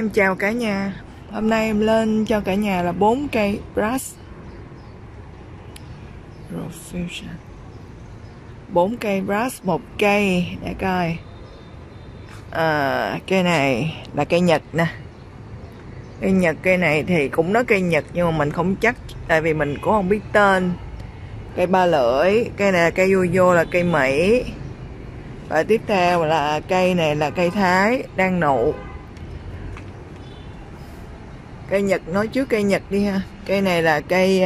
Em chào cả nhà. Hôm nay em lên cho cả nhà là 4 cây Brass Profusion, 4 cây Brass. Một cây để coi, cây này là cây Nhật nè. Cây Nhật, cây này thì cũng nói cây Nhật nhưng mà mình không chắc, tại vì mình cũng không biết tên. Cây ba lưỡi, cây này là cây YoYo, là cây Mỹ. Và tiếp theo là cây này là cây Thái đang nụ. Cây Nhật, nói trước cây Nhật đi ha. Cây này là cây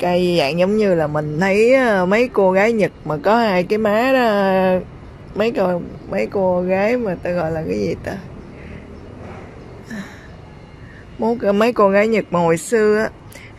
cây dạng giống như là mình thấy mấy cô gái Nhật mà có hai cái má đó, mấy cô gái mà ta gọi là cái gì ta, mấy cô gái Nhật mà hồi xưa á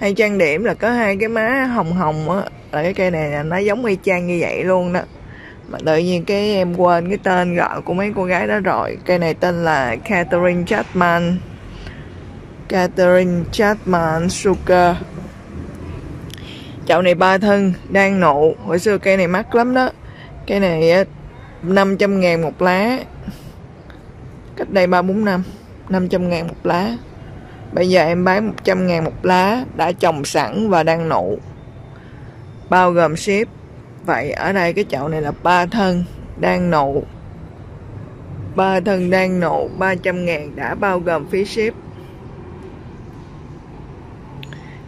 hay trang điểm là có hai cái má hồng hồng á, là cái cây này là nó giống y chang như vậy luôn đó. Mà tự nhiên cái em quên cái tên gọi của mấy cô gái đó rồi. Cây này tên là Katherine Chatham Suckers. Chậu này ba thân đang nụ. Hồi xưa cây này mắc lắm đó. Cây này 500.000 một lá. Cách đây 3-4 năm 500.000 một lá. Bây giờ em bán 100.000 một lá. Đã trồng sẵn và đang nụ, bao gồm ship. Vậy ở đây cái chậu này là ba thân đang nụ. 300.000 đã bao gồm phí ship.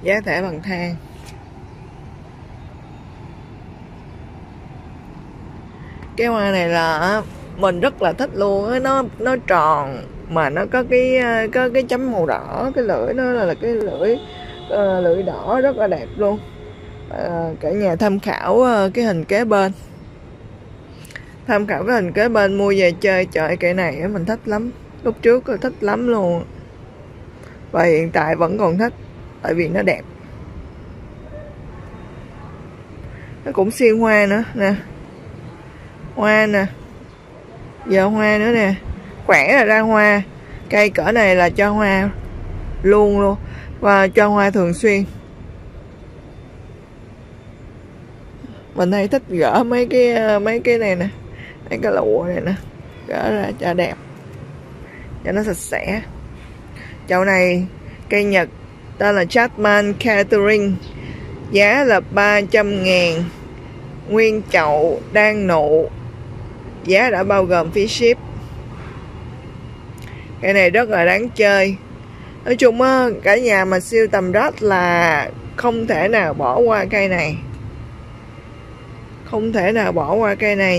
Giá thẻ bằng thang. Cái hoa này là mình rất là thích luôn á, nó tròn mà nó có cái chấm màu đỏ, cái lưỡi nó là cái lưỡi đỏ rất là đẹp luôn. Cả nhà tham khảo cái hình kế bên, mua về chơi. Trời, cái này mình thích lắm, lúc trước thích lắm luôn, và hiện tại vẫn còn thích, tại vì nó đẹp. Nó cũng xiên hoa nữa nè, hoa nè, giờ hoa nữa nè, khỏe là ra hoa. Cây cỡ này là cho hoa luôn và cho hoa thường xuyên. Mình hay thích gỡ mấy cái này nè, mấy cái lụa này nè, gỡ ra cho đẹp, cho nó sạch sẽ. Chậu này cây Nhật tên là Chatham Catering, giá là 300.000, nguyên chậu đang nụ, giá đã bao gồm phí ship. Cây này rất là đáng chơi. Nói chung á, cả nhà mà siêu tầm rất là không thể nào bỏ qua cây này.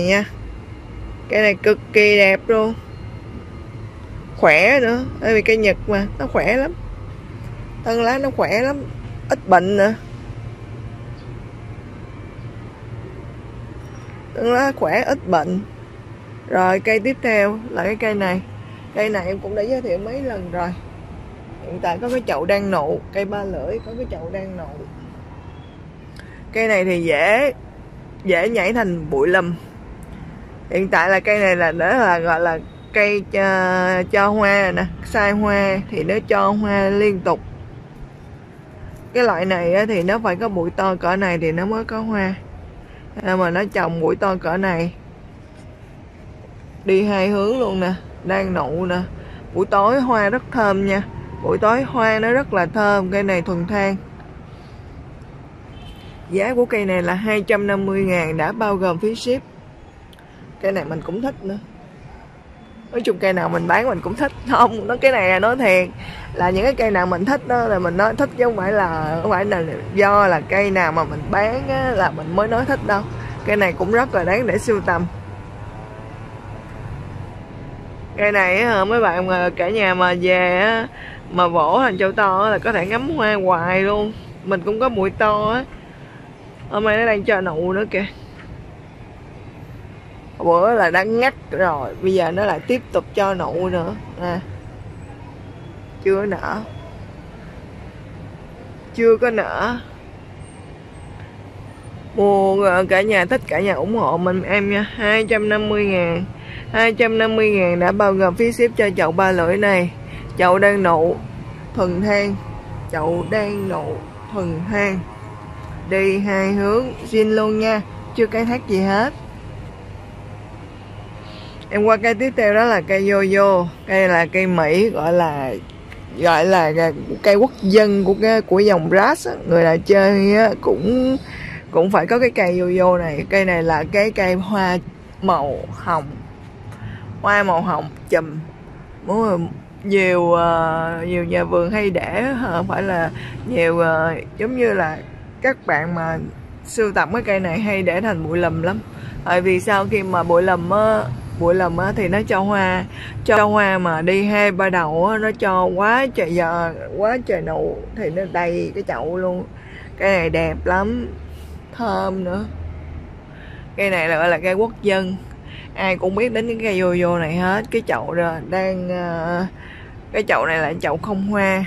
Nha. Cây này cực kỳ đẹp luôn. Khỏe nữa, bởi vì cây Nhật mà, nó khỏe lắm. Thân lá nó khỏe lắm, ít bệnh nữa. Thân lá khỏe, ít bệnh. Rồi cây tiếp theo là cái cây này. Cây này em cũng đã giới thiệu mấy lần rồi. Hiện tại có cái chậu đang nụ, cây ba lưỡi có cái chậu đang nụ. Cây này thì dễ nhảy thành bụi lùm. Hiện tại là cây này là đó là gọi là cây cho hoa nè, sai hoa thì nó cho hoa liên tục. Cái loại này thì nó phải có bụi to cỡ này thì nó mới có hoa. Nên mà nó trồng bụi to cỡ này đi hai hướng luôn nè, đang nụ nè. Buổi tối hoa rất thơm nha, buổi tối hoa nó rất là thơm. Cây này thuần thang. Giá của cây này là 250.000 đã bao gồm phí ship. Cây này mình cũng thích nữa. Nói chung cây nào mình bán mình cũng thích. Không, nó cái này là nói thiệt, là những cái cây nào mình thích đó là mình nói thích, chứ không phải là do là cây nào mà mình bán á, là mình mới nói thích đâu. Cây này cũng rất là đáng để sưu tầm. Cây này mấy bạn cả nhà mà về mà vỗ thành chậu to là có thể ngắm hoa hoài luôn. Mình cũng có bụi to á. Hôm nay nó đang cho nụ nữa kìa. Bữa là đã ngắt rồi, bây giờ nó lại tiếp tục cho nụ nữa nè. Chưa nở. Chưa có nở. Mua cả nhà thích, cả nhà ủng hộ mình em nha. 250.000. 250.000 đã bao gồm phí ship cho chậu ba lưỡi này. Chậu đang nụ, thuần thang. Đi hai hướng, xin luôn nha, chưa khai thác gì hết. Em qua cây tiếp theo đó là cây YoYo. Cây là cây Mỹ, gọi là cây quốc dân của dòng Brass. Người nào chơi cũng phải có cái cây YoYo này. Cây này là cái cây hoa màu hồng, hoa màu hồng chùm. Nhiều nhà vườn hay để phải là nhiều giống như là các bạn mà sưu tập cái cây này hay để thành bụi lùm lắm. Tại vì sau khi mà bụi lùm thì nó cho hoa mà đi hai ba đầu nó cho quá trời nụ thì nó đầy cái chậu luôn. Cây này đẹp lắm, thơm nữa. Cây này là gọi là cây quốc dân, ai cũng biết đến cái cây YoYo này hết. Cái chậu rồi cái chậu này là chậu không hoa,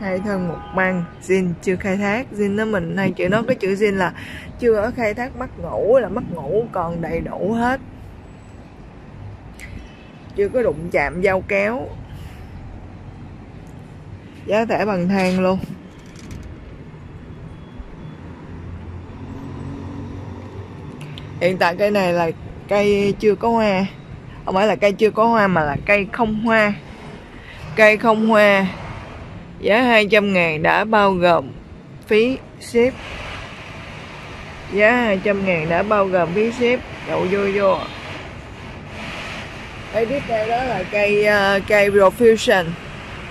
hai thân một măng, zin chưa khai thác. Zin nó mình hay chữ nó, cái chữ zin là chưa ở khai thác mắt ngủ, là mắt ngủ còn đầy đủ hết, chưa có đụng chạm dao kéo. Giá thể bằng thang luôn. Hiện tại cây này là cây chưa có hoa, không phải là cây chưa có hoa mà là cây không hoa. Cây không hoa giá 200.000 đã bao gồm phí ship. Giá 200.000 đã bao gồm phí ship. Đậu YoYo. Cây tiếp theo đó là cây Profusion.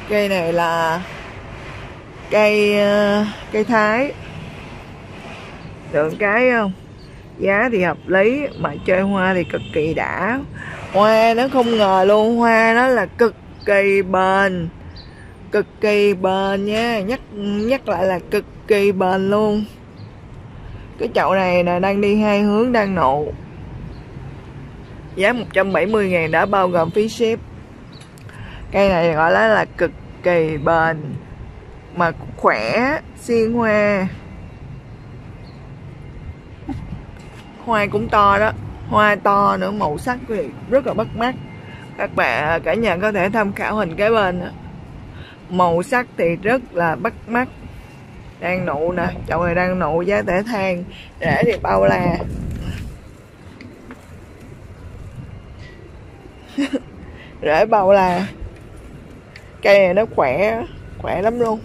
Cây này là cây Thái. Tượng cái không? Giá thì hợp lý mà chơi hoa thì cực kỳ đã. Hoa nó không ngờ luôn, hoa nó là cực kỳ bền nha, nhắc lại là cực kỳ bền luôn. Cái chậu này là đang đi hai hướng, đang nụ. Giá 170.000 đã bao gồm phí ship. Cây này gọi là cực kỳ bền mà khỏe, xiên hoa. Hoa cũng to đó, hoa to nữa, màu sắc thì rất là bắt mắt. Các bạn cả nhà có thể tham khảo hình kế bên đó. Màu sắc thì rất là bắt mắt. Đang nụ nè, chậu này đang nụ, giá thể than, rễ thì bao la. Rễ bao la. Cây này nó khỏe lắm luôn.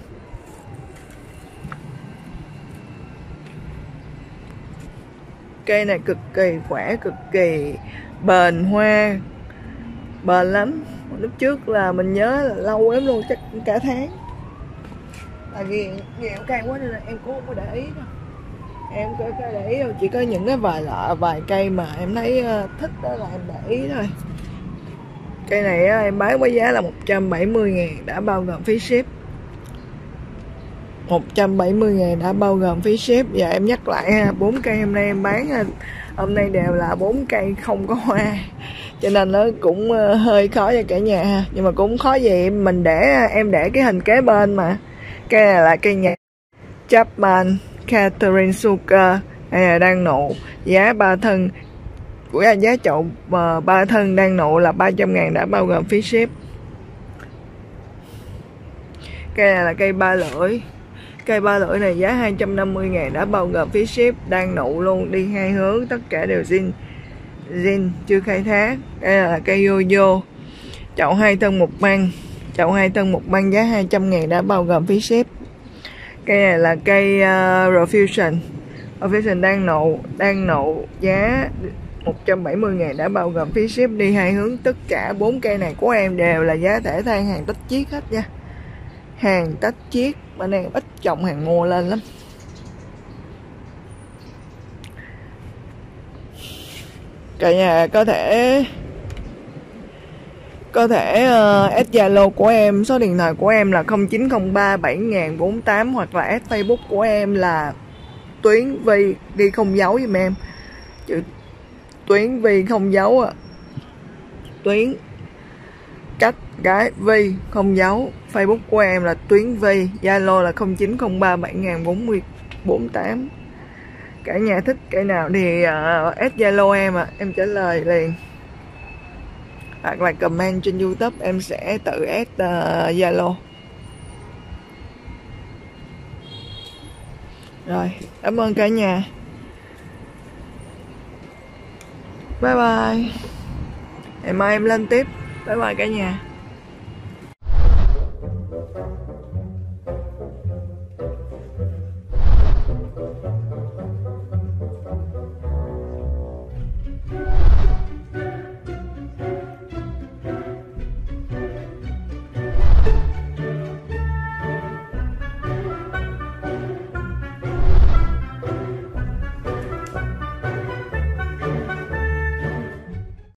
Cây này cực kỳ khỏe, cực kỳ bền, hoa bền lắm. Lúc trước là mình nhớ là lâu lắm luôn, chắc cả tháng. Tại vì nhiều cây quá nên là em cũng không có để ý đâu. Em có để ý đâu, chỉ có những cái vài cây mà em thấy thích đó là em để ý thôi. Cây này em bán với giá là 170.000 đã bao gồm phí ship. 170.000 đã bao gồm phí ship. Và em nhắc lại ha, 4 cây hôm nay em bán hôm nay đều là 4 cây không có hoa, cho nên nó cũng hơi khó cho cả nhà ha. Nhưng mà cũng khó gì, mình để em để cái hình kế bên mà. Cây này là cây nhà Chapman Katherine Sucker đang nụ. Giá ba thân của giá chậu ba thân đang nụ là 300.000 đã bao gồm phí ship. Cây này là cây ba lưỡi. Cây ba lưỡi này giá 250.000 đã bao gồm phí ship, đang nụ luôn, đi hai hướng, tất cả đều zin chưa khai thác. Đây là cây YoYo. Chậu hai thân một măng. Chậu hai thân một măng giá 200.000 đã bao gồm phí ship. Cây này là cây Profusion. Profusion đang nụ giá 170.000 đã bao gồm phí ship, đi hai hướng. Tất cả 4 cây này của em đều là giá thể than, hàng tách chiết hết nha. Hàng tách chiết, bên em ít trồng hàng mua lên lắm. Cả nhà có thể add Zalo của em, số điện thoại của em là 0903 7048, hoặc là add Facebook của em là Tuyến Vi đi không dấu giùm em. Chữ Tuyến Vi không dấu à. Tuyến cách gái Vi không dấu. Facebook của em là Tuyến Vi, Zalo là 0903 7048. Cả nhà thích cây nào thì add Zalo em em trả lời liền. Hoặc là comment trên YouTube, em sẽ tự add Zalo. Rồi, cảm ơn cả nhà. Bye bye. ngày mai em lên tiếp. Bye bye cả nhà.